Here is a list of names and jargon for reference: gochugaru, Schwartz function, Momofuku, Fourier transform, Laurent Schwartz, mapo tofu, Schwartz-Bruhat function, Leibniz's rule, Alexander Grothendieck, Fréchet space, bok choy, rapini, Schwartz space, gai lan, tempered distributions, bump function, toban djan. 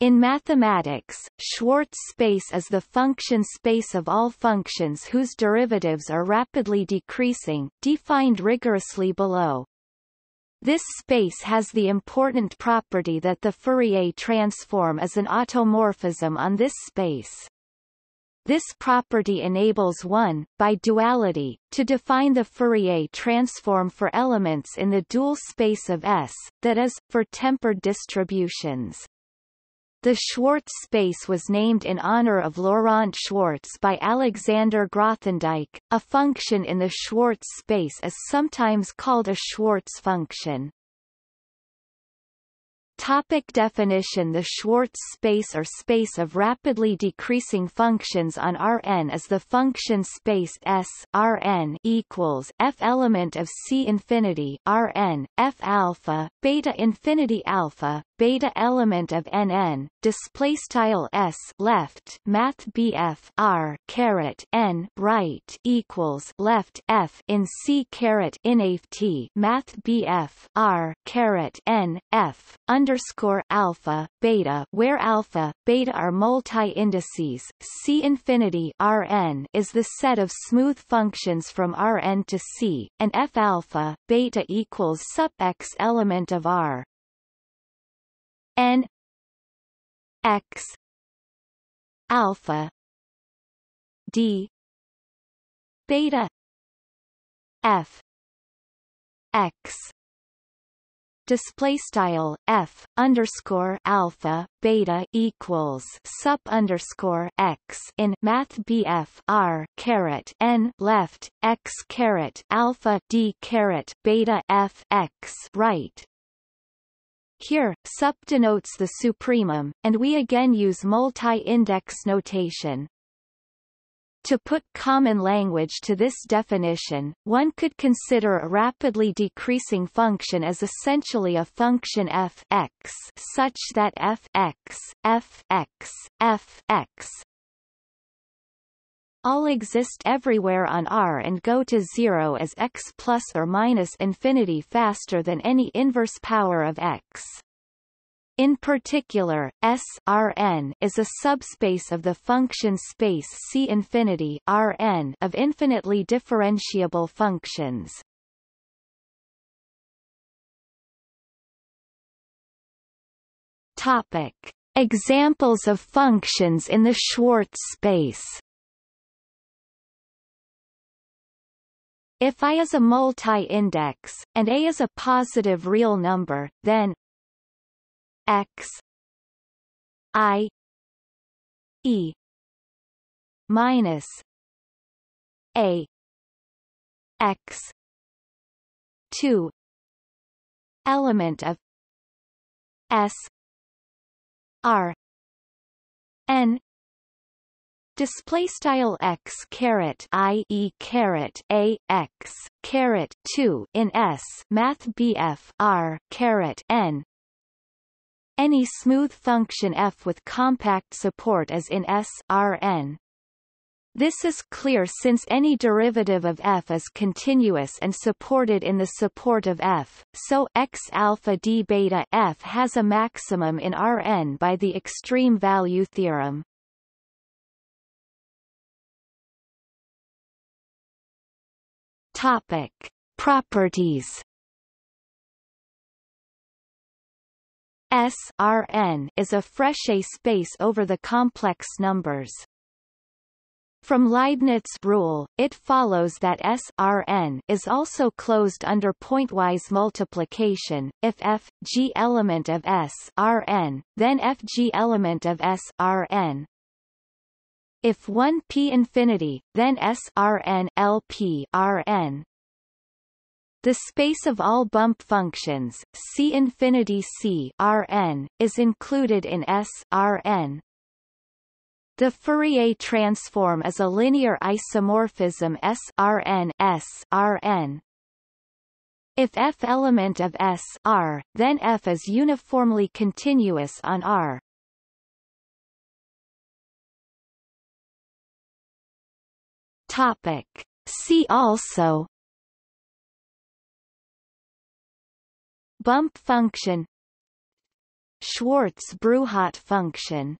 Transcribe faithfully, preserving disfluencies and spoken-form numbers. In mathematics, Schwartz space is the function space of all functions whose derivatives are rapidly decreasing, defined rigorously below. This space has the important property that the Fourier transform is an automorphism on this space. This property enables one, by duality, to define the Fourier transform for elements in the dual space of S, that is, for tempered distributions. The Schwartz space was named in honor of Laurent Schwartz by Alexander Grothendieck. A function in the Schwartz space is sometimes called a Schwartz function. Topic definition. The Schwartz space or space of rapidly decreasing functions on R n is the function space S Rn equals f element of C infinity Rn, f alpha, beta infinity alpha, beta element of N n, display style S left math B F R caret N right equals left F in C caret inAft math B F R caret N F underscore alpha beta, where alpha beta are multi-indices. C infinity Rn is the set of smooth functions from Rn to C, and f alpha beta equals sub X element of R N X alpha D beta F X display style F underscore alpha beta equals sub underscore X in math B F R caret N left X caret alpha D caret beta F X right. Here, sub denotes the supremum, and we again use multi-index notation. To put common language to this definition, one could consider a rapidly decreasing function as essentially a function f (x) such that f (x), f (x), f (x) all exist everywhere on R and go to zero as x plus or minus infinity faster than any inverse power of x. In particular, S Rn is a subspace of the function space C infinity Rn of infinitely differentiable functions. Topic: Examples of functions in the Schwartz space. If I is a multi-index, and A is a positive real number, then X I E minus A X two element of S R N display style x caret I e caret a x caret two in S math B F R caret N. Any smooth function f with compact support is in S Rn. This is clear since any derivative of f is continuous and supported in the support of f, so x alpha d beta f has a maximum in Rn by the extreme value theorem. Topic: Properties. S Rn is a Fréchet space over the complex numbers. From Leibniz's rule, it follows that S Rn is also closed under pointwise multiplication. If f g element of S Rn, then f g element of S Rn. If one p infinity, then S Rn L P Rn. The space of all bump functions C infinity C Rn is included in S Rn. The Fourier transform is a linear isomorphism S Rn S Rn. If f element of S R, then f is uniformly continuous on R. Topic: See also bump function, Schwartz-Bruhat function.